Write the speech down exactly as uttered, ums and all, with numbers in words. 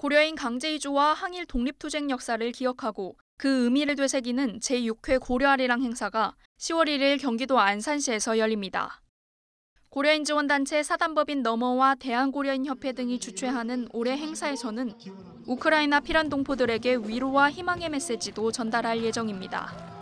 고려인 강제이주와 항일 독립투쟁 역사를 기억하고 그 의미를 되새기는 제육 회 고려아리랑 행사가 시월 일일 경기도 안산시에서 열립니다. 고려인 지원단체 사단법인 너머와 대한고려인협회 등이 주최하는 올해 행사에서는 우크라이나 피란 동포들에게 위로와 희망의 메시지도 전달할 예정입니다.